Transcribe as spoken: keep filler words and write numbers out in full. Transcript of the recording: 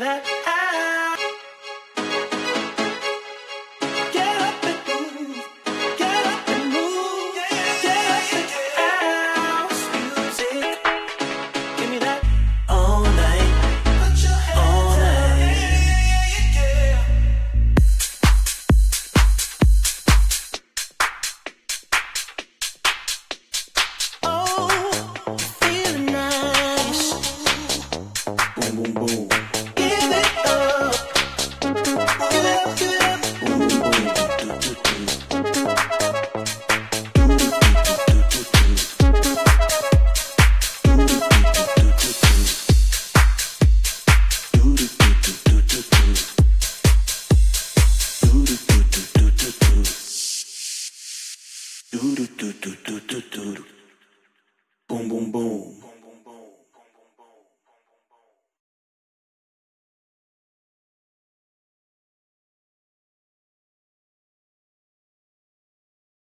me that.